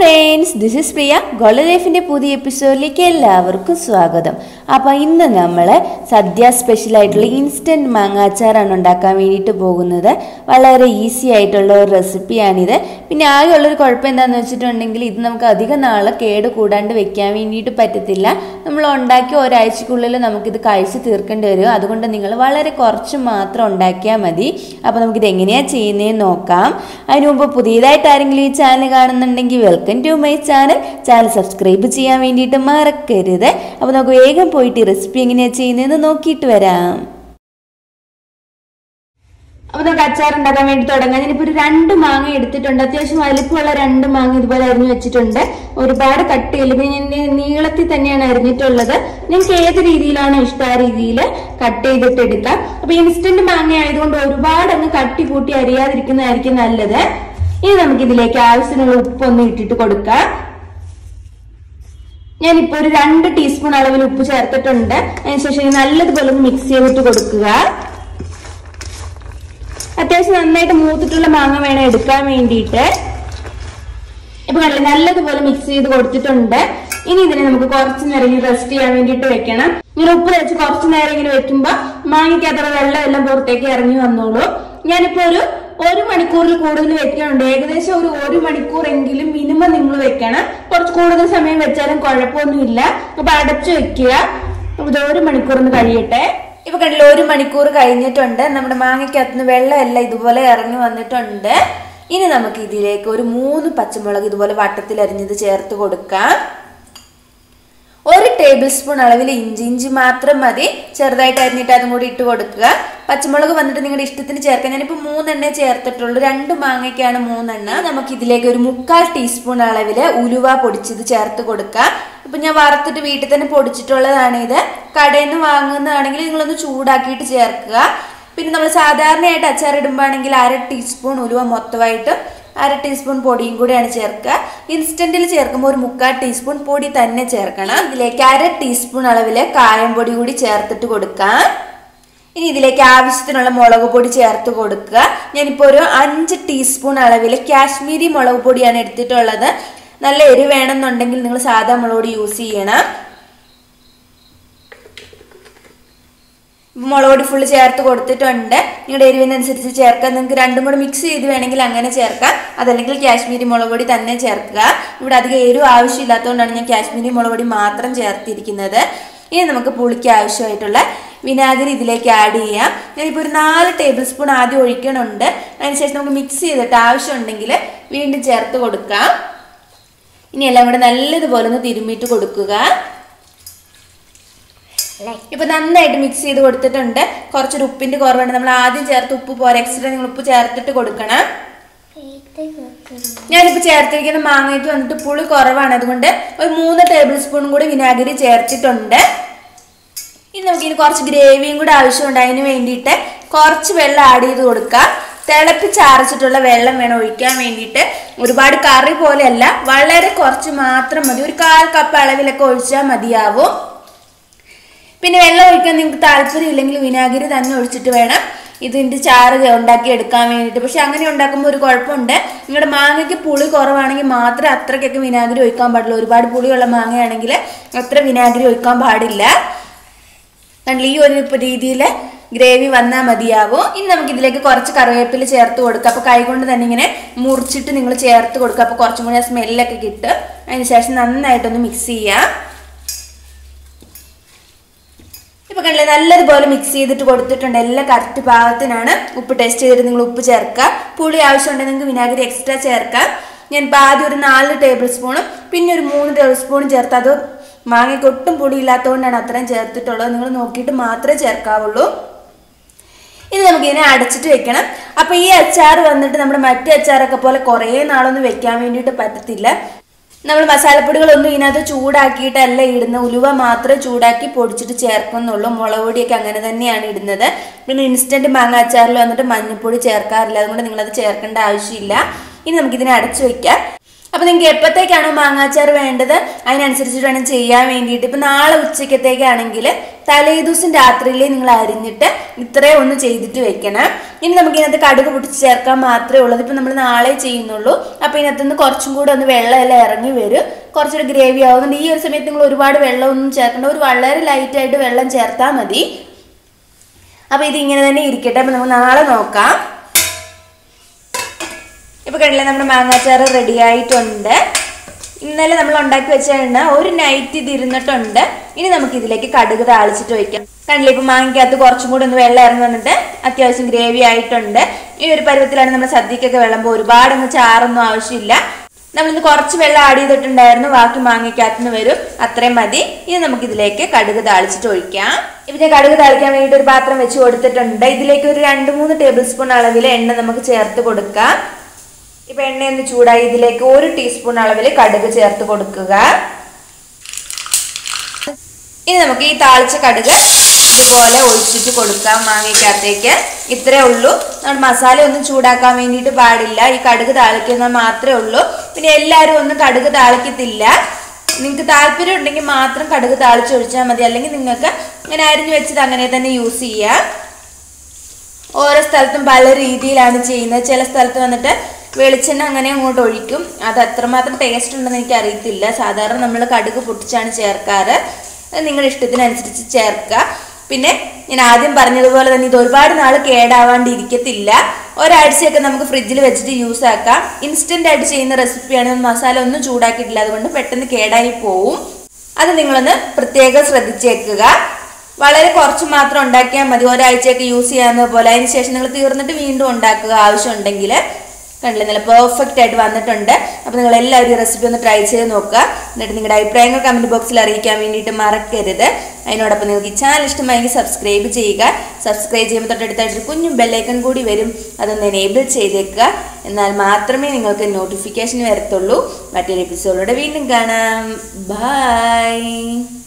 Friends this is Priya golden लाइफിന്റെ പുതിയ എപ്പിസോഡിലേക്ക് എല്ലാവർക്കും സ്വാഗതം। അപ്പോൾ ഇന്ന് നമ്മൾ സദ്യ സ്പെഷ്യൽ ആയിട്ടുള്ള ഇൻസ്റ്റന്റ് മാങ്ങ അച്ചാറാണ് ഉണ്ടാക്കാൻ വേണ്ടിയിട്ട് പോകുന്നത്। വളരെ ഈസി ആയിട്ടുള്ള ഒരു റെസിപ്പിയാണിത്। പിന്നെ ആകെ ഉള്ള ഒരു കുഴപ്പം എന്താണെന്ന് വെച്ചിട്ടുണ്ടെങ്കിൽ ഇത് നമുക്ക് അധികം നാളെ കേട് കൂടാണ്ട് വെക്കാൻ വേണ്ടിയിട്ട് പറ്റത്തില്ല। നമ്മൾ ഉണ്ടാക്കി ഒരാഴ്ചക്കുള്ളിൽ നമുക്ക് ഇത് കഴിച്ച് തീർക്കേണ്ടി വരും। അതുകൊണ്ട് നിങ്ങൾ വളരെ കുറച്ച് മാത്രം ഉണ്ടാക്കിയാൽ മതി। അപ്പോൾ നമുക്ക് ഇത് എങ്ങനെയാണ് ചെയ്യുന്നതെന്ന് നോക്കാം। അതിനു മുമ്പ് പുതിയതായിട്ട് ആരെങ്കിലും ഈ ചാനൽ കാണുന്നുണ്ടെങ്കിൽ welcome to my channel subscribe ചെയ്യാൻ വേണ്ടിയിട്ട് മറക്കരുത്। അപ്പോൾ നമുക്ക് വേഗം പോയിട്ട് റെസിപ്പി എങ്ങനെയാണ് ചെയ്യുന്നതെന്ന് നോക്കിയിട്ട് വരാം। അപ്പോൾ നമുക്ക് അച്ചാർ ഉണ്ടാക്കാൻ വേണ്ടി തുടങ്ങാം। ഞാനിപ്പോൾ ഒരു രണ്ട് മാങ്ങ എടുത്തിട്ടുണ്ട്, അത്യാവശ്യം വലിപ്പമുള്ള രണ്ട് മാങ്ങ ഇതുപോലെ അരിഞ്ഞു വെച്ചിട്ടുണ്ട്। ഒരുപാട് കട്ട് ചെയ്യില്ല, ഞാൻ നീളത്തിൽ തന്നെയാണ് അരിഞ്ഞിട്ടുള്ളത്। നിങ്ങൾക്ക് ഏത് രീതിയിലാണോ ഇഷ്ടം ആ രീതിയിൽ കട്ട് ചെയ്തിട്ട് എടുക്കാം। അപ്പൊ ഇൻസ്റ്റന്റ് മാങ്ങ ആയതുകൊണ്ട് ഒരുപാട് അങ്ങ് കട്ടി കൂട്ടി അരിയാതിരിക്കുന്നതായിരിക്കും നല്ലത്। ഇനി നമുക്ക് ഇതിലേക്ക് ആവശ്യത്തിനുള്ള ഉപ്പൊന്ന് ഇട്ടിട്ട് കൊടുക്കാം। ഞാനിപ്പോ ഒരു 2 ടീസ്പൂൺ അളവിൽ ഉപ്പ് ചേർത്തിട്ടുണ്ട്। അതിനുശേഷം നല്ലതുപോലെ മിക്സ് ചെയ്തിട്ട് കൊടുക്കുക। അത്യാവശ്യം നന്നായിട്ട് മൂത്തിട്ടുള്ള മാങ്ങ വേണം എടുക്കാൻ വേണ്ടിയിട്ട്। ഇപ്പൊ നല്ലതുപോലെ മിക്സ് ചെയ്ത് കൊടുത്തിട്ടുണ്ട്। ഇനി ഇതിനെ നമുക്ക് കുറച്ചു നേരം റെസ്റ്റ് ചെയ്യാൻ വേണ്ടിയിട്ട് വെക്കണം। ഇങ്ങനെ ഉപ്പ് തേച്ച് കുറച്ചു നേരം ഇങ്ങനെ വെക്കുമ്പോ മാങ്ങയ്ക്ക് അത്ര വെള്ളം എല്ലാം പുറത്തേക്ക് ഇറങ്ങി വന്നോളൂ। ഞാനിപ്പോ ഒരു മണിക്കൂറിൽ കൂടുതൽ വെക്കാനുണ്ട്, ഏകദേശം ഒരു മണിക്കൂറെങ്കിലും മിനിമം നിങ്ങൾ വെക്കണം। കുറച്ച് കൂടുതൽ സമയം വെച്ചാലും കുഴപ്പമൊന്നുമില്ല. അപ്പൊ അടച്ചു വെക്കുക, ഇത് 1 മണിക്കൂറിന് കഴിയട്ടെ। ഇപ്പൊ കണ്ടില്ല, 1 മണിക്കൂർ കഴിഞ്ഞിട്ടുണ്ട്, നമ്മുടെ മാങ്ങയ്ക്കകത്തുനിന്ന് വെള്ളം എല്ലാം ഇതുപോലെ ഇറങ്ങി വന്നിട്ടുണ്ട്। ഇനി നമുക്ക് ഇതിലേക്ക് ഒരു 3 പച്ചമുളക് ഇതുപോലെ വട്ടത്തിൽ അരിഞ്ഞത് ചേർത്ത് കൊടുക്കാം. 1 ടേബിൾ സ്പൂൺ അളവിൽ ഇഞ്ചി മാത്രം മതി, ചെറുതായിട്ട് അരിഞ്ഞിട്ട് അതും കൂടി ഇട്ട് കൊടുക്കുക। പച്ചമുളക് വന്നിട്ട് നിങ്ങളുടെ ഇഷ്ടത്തിന് ചേർക്കാം. ഞാനിപ്പോൾ 3 എണ്ണേ ചേർത്തിട്ടുള്ളൂ, 2 മാങ്ങയ്ക്കാണ് 3 എണ്ണ। നമുക്ക് ഇതിലേക്ക് ഒരു 1/4 ടീസ്പൂൺ അളവിൽ ഉലുവ പൊടിച്ചത് ചേർത്ത് കൊടുക്കുക. ഇപ്പം ഞാൻ വറുത്തിട്ട് വീട്ടിൽ തന്നെ പൊടിച്ചിട്ടുള്ളതാണിത്. കടയിൽ നിന്ന് വാങ്ങുന്നതാണെങ്കിൽ നിങ്ങളൊന്ന് ചൂടാക്കിയിട്ട് ചേർക്കുക. പിന്നെ നമ്മൾ സാധാരണയായിട്ട് അച്ചാറിടുമ്പോഴാണെങ്കിൽ 1/2 ടീസ്പൂൺ ഉലുവ മൊത്തമായിട്ടും 1/2 ടീസ്പൂൺ പൊടിയും കൂടിയാണ് ചേർക്കുക. ഇൻസ്റ്റന്റിൽ ചേർക്കുമ്പോൾ 1/4 ടീസ്പൂൺ പൊടി തന്നെ ചേർക്കണം. ഇതിലേക്ക് 1/2 ടീസ്പൂൺ അളവിൽ കായം പൊടി കൂടി ചേർത്തിട്ട് കൊടുക്കാം. ഇനി ഇതിലേക്ക് ആവശ്യത്തിനുള്ള മുളക് പൊടി ചേർത്ത് കൊടുക്കുക. ഞാനിപ്പോൾ ഒരു 5 ടീസ്പൂൺ അളവിൽ കാശ്മീരി മുളക് പൊടിയാണ് എടുത്തിട്ടുള്ളത്. നല്ല എരിവ് വേണമെന്നുണ്ടെങ്കിൽ നിങ്ങൾ സാധാ മുളക് പൊടി യൂസ് ചെയ്യണം. മുളകുപൊടി ഫുള്ള് ചേർത്ത് കൊടുത്തിട്ടുണ്ട്. നിങ്ങളുടെ എരിവിനനുസരിച്ച് ചേർക്കാം. നിങ്ങൾക്ക് 2 കൂടെ മിക്സ് ചെയ്ത് വേണമെങ്കിൽ അങ്ങനെ ചേർക്കാം, അതല്ലെങ്കിൽ കാശ്മീരി മുളകുപൊടി തന്നെ ചേർക്കുക. ഇവിടെ അധികം എരിവ് ആവശ്യമില്ലാത്തതുകൊണ്ടാണ് ഞാൻ കാശ്മീരി മുളകുപൊടി മാത്രം ചേർത്തിരിക്കുന്നത്. ഇനി നമുക്ക് പുളിക്ക് ആവശ്യമായിട്ടുള്ള വിനാഗിരി ഇതിലേക്ക് ആഡ് ചെയ്യാം. ഞാനിപ്പോൾ ഒരു 4 ടേബിൾ സ്പൂൺ ആദ്യം ഒഴിക്കണുണ്ട്. അതിനുശേഷം നമുക്ക് മിക്സ് ചെയ്തിട്ട് ആവശ്യമുണ്ടെങ്കിൽ വീണ്ടും ചേർത്ത് കൊടുക്കാം. ഇനി എല്ലാം കൂടെ നല്ലതുപോലെ ഒന്ന് തിരുമ്മിയിട്ട് കൊടുക്കുക. ഇപ്പൊ നന്നായിട്ട് മിക്സ് ചെയ്ത് കൊടുത്തിട്ടുണ്ട്. കുറച്ചൊരു ഉപ്പിന്റെ കുറവുണ്ട്, നമ്മൾ ആദ്യം ചേർത്ത് ഉപ്പ് പോരാ, എക്സ്ട്രാ നിങ്ങൾ ഉപ്പ് ചേർത്തിട്ട് കൊടുക്കണം. ഞാനിപ്പോൾ ചേർത്തിരിക്കുന്ന മാങ്ങയ്ക്ക് വന്നിട്ട് പുളി കുറവാണ്, അതുകൊണ്ട് ഒരു 3 ടേബിൾ സ്പൂൺ കൂടി വിനാഗിരി ചേർത്തിട്ടുണ്ട്. ഇനി നമുക്കിനി കുറച്ച് ഗ്രേവിയും കൂടെ ആവശ്യമുണ്ട്. അതിന് വേണ്ടിയിട്ട് കുറച്ച് വെള്ളം ആഡ് ചെയ്ത് കൊടുക്കുക. തിളപ്പിച്ചാറിച്ചിട്ടുള്ള വെള്ളം വേണം ഒഴിക്കാൻ വേണ്ടിയിട്ട്. ഒരുപാട് കറി പോലെയല്ല, വളരെ കുറച്ച് മാത്രം മതി. ഒരു 1/4 കപ്പ് അളവിലൊക്കെ ഒഴിച്ചാൽ മതിയാവും. പിന്നെ വെള്ളം ഒഴിക്കാൻ നിങ്ങൾക്ക് താല്പര്യമില്ലെങ്കിൽ വിനാഗിരി തന്നെ ഒഴിച്ചിട്ട് വേണം ഇതിൻ്റെ ചാറ് ഉണ്ടാക്കി എടുക്കാൻ വേണ്ടിയിട്ട്. പക്ഷെ അങ്ങനെ ഉണ്ടാക്കുമ്പോൾ ഒരു കുഴപ്പമുണ്ട്, നിങ്ങളുടെ മാങ്ങയ്ക്ക് പുളി കുറവാണെങ്കിൽ മാത്രമേ അത്രയ്ക്കൊക്കെ വിനാഗിരി ഒഴിക്കാൻ പാടുള്ളൂ. ഒരുപാട് പുളിയുള്ള മാങ്ങയാണെങ്കിൽ അത്ര വിനാഗിരി ഒഴിക്കാൻ പാടില്ല. കണ്ടില്ല, ഈ ഒരു രീതിയിൽ ഗ്രേവി വന്നാൽ മതിയാവും. ഇനി നമുക്ക് ഇതിലേക്ക് കുറച്ച് കറിവേപ്പില ചേർത്ത് കൊടുക്കുക. അപ്പോൾ കൈകൊണ്ട് തന്നെ ഇങ്ങനെ മുറിച്ചിട്ട് നിങ്ങൾ ചേർത്ത് കൊടുക്കുക. അപ്പോൾ കുറച്ചും കൂടി ആ സ്മെല്ലൊക്കെ കിട്ടും. അതിനുശേഷം നന്നായിട്ടൊന്ന് മിക്സ് ചെയ്യാം. ഇപ്പൊ കണ്ടില്ലേ, നല്ലതുപോലെ മിക്സ് ചെയ്തിട്ട് കൊടുത്തിട്ടുണ്ട്. എല്ലാ കറക്റ്റ് പാകത്തിനാണ്. ഉപ്പ് ടേസ്റ്റ് ചെയ്തിട്ട് നിങ്ങൾ ഉപ്പ് ചേർക്കുക. പുളി ആവശ്യമുണ്ടെങ്കിൽ നിങ്ങൾക്ക് വിനാഗിരി എക്സ്ട്രാ ചേർക്കാം. ഞാനിപ്പോൾ ആദ്യം ഒരു 4 ടേബിൾ സ്പൂണും പിന്നെ ഒരു 3 ടേബിൾ സ്പൂണും ചേർത്ത്, അത് മാങ്ങയ്ക്ക് ഒട്ടും പുളി ഇല്ലാത്തതുകൊണ്ടാണ് അത്രയും ചേർത്തിട്ടുള്ളത്. നിങ്ങൾ നോക്കിയിട്ട് മാത്രമേ ചേർക്കാവുള്ളൂ. ഇനി നമുക്കിതിനെ അടച്ചിട്ട് വെക്കണം. അപ്പോൾ ഈ അച്ചാർ വന്നിട്ട് നമ്മുടെ മറ്റേ അച്ചാറൊക്കെ പോലെ കുറേ നാളൊന്നും വെക്കാൻ വേണ്ടിയിട്ട് പറ്റത്തില്ല. നമ്മൾ മസാലപ്പൊടികളൊന്നും ഇതിനകത്ത് ചൂടാക്കിയിട്ടല്ല ഇടുന്ന, ഉലുവ മാത്രം ചൂടാക്കി പൊടിച്ചിട്ട് ചേർക്കുന്നുള്ളൂ. മുളക് പൊടിയൊക്കെ അങ്ങനെ തന്നെയാണ് ഇടുന്നത്. പിന്നെ ഇൻസ്റ്റന്റ് മാങ്ങ അച്ചാറിൽ വന്നിട്ട് മഞ്ഞൾപ്പൊടി ചേർക്കാറില്ല, അതുകൊണ്ട് നിങ്ങളത് ചേർക്കേണ്ട ആവശ്യമില്ല. ഇനി നമുക്കിതിനെ അടച്ചു വയ്ക്കാം. अब निपा मांगाचार वेद अट्ठी ना उच्च तलेदूस रात्रि अरी इत्रे इन नमुक कड़क पिटी चेक ना अब इन कुछ वेल इी वरू कुछ ग्रेवी आव ई और समय वेल चेक वाले लाइट वेल चेरता मे अब इतने इकट्ठे अब ना नोक इपड़े ना मांगाचार रेडी इन्ले नाम और नईटी इन नमुक कड़क ताच्चे कल मांगा कुछ वेल अत्यावश्यम ग्रेवी आईटे ईर पर्व ना सद्यक वेल्बा चार आवश्यक नाम कुछ वेल आड् बाकी मांगा वरू अत्र मे नमुक कड़क ताच्चे इतने कड़क ताड़ी पात्रम वेटें इतर रूम टेबि स्पूण अलव एण नमुक चेर्त ഇപ്പോ എണ്ണ ഒന്ന് ചൂടായി ഇതിലേക്ക് 1 ടീസ്പൂൺ അളവിൽ കടുക് ചേർത്ത് കൊടുക്കുക. ഇനി നമുക്ക് ഈ താളിച്ച കടുക് ഇതുപോലെ ഒഴിച്ചിട്ട് കൊടുക്കാം മാങ്ങയ്ക്കത്തേക്ക്. ഇത്രേ ഉള്ളൂ. നമ്മൾ മസാല ഒന്നും ചൂടാക്കാൻ വേണ്ടിയിട്ട് പാടില്ല. ഈ കടുക് താളിക്കുന്ന മാത്രമേ ഉള്ളൂ. പിന്നെ എല്ലാരും ഒന്നും കടുക് താളിക്കത്തില്ല. നിങ്ങൾക്ക് താൽപര്യം ഉണ്ടെങ്കിൽ മാത്രം കടുക് താളിച്ച് ഒഴിച്ചാൽ മതി. അല്ലെങ്കിൽ നിങ്ങൾക്ക് ഇങ്ങനെ അരിഞ്ഞു വെച്ചിട്ട് അങ്ങനെ തന്നെ യൂസ് ചെയ്യാം. ഓരോ സ്ഥലത്തും പല രീതിയിലാണ് ചെയ്യുന്നത്. ചില സ്ഥലത്ത് വന്നിട്ട് വെളിച്ചെണ്ണ അങ്ങനെ അങ്ങോട്ട് ഒഴിക്കും. അത് അത്രമാത്രം ടേസ്റ്റ് ഉണ്ടെന്ന് എനിക്ക് അറിയില്ല. സാധാരണ നമ്മൾ കടുക് പൊട്ടിച്ചാണ് ചേർക്കാറ്. അത് നിങ്ങളുടെ ഇഷ്ടത്തിനനുസരിച്ച് ചേർക്കുക. പിന്നെ ഞാൻ ആദ്യം പറഞ്ഞതുപോലെ തന്നെ ഇത് ഒരുപാട് നാൾ കേടാവാണ്ടിരിക്കത്തില്ല. ഒരാഴ്ചയൊക്കെ നമുക്ക് ഫ്രിഡ്ജിൽ വെച്ചിട്ട് യൂസ് ആക്കാം. ഇൻസ്റ്റന്റ് ആയിട്ട് ചെയ്യുന്ന റെസിപ്പിയാണ്. മസാല ഒന്നും ചൂടാക്കിയിട്ടില്ല, അതുകൊണ്ട് പെട്ടെന്ന് കേടായി പോകും. അത് നിങ്ങളൊന്ന് പ്രത്യേകം ശ്രദ്ധിച്ചേക്കുക. വളരെ കുറച്ച് മാത്രം ഉണ്ടാക്കിയാൽ മതി. ഒരാഴ്ചയൊക്കെ യൂസ് ചെയ്യാവുന്ന പോലെ. അതിനുശേഷം നിങ്ങൾ തീർന്നിട്ട് വീണ്ടും ഉണ്ടാക്കുക ആവശ്യമുണ്ടെങ്കിൽ. കണ്ടില്ലേ നല്ല പെർഫെക്റ്റ് ആയിട്ട് വന്നിട്ടുണ്ട്. അപ്പോൾ നിങ്ങൾ എല്ലാവരും ഈ റെസിപ്പി ഒന്ന് ട്രൈ ചെയ്ത് നോക്കുക. എന്നിട്ട് നിങ്ങളുടെ അഭിപ്രായങ്ങൾ കമന്റ് ബോക്സിൽ അറിയിക്കാൻ വേണ്ടിയിട്ട് മറക്കരുത്. അതിനോടൊപ്പം നിങ്ങൾക്ക് ഈ ചാനൽ ഇഷ്ടമായെങ്കിൽ സബ്സ്ക്രൈബ് ചെയ്യുക. സബ്സ്ക്രൈബ് ചെയ്യുമ്പോൾ തൊട്ടടുത്തായിട്ട് കുഞ്ഞു ബെൽ ഐക്കൺ കൂടി വരും. അതൊന്ന് എനേബിൾ ചെയ്തേക്കുക. എന്നാൽ മാത്രമേ നിങ്ങൾക്ക് നോട്ടിഫിക്കേഷൻ വരത്തുള്ളൂ. മറ്റൊരു എപ്പിസോഡിലൂടെ വീണ്ടും കാണാം. ബൈ.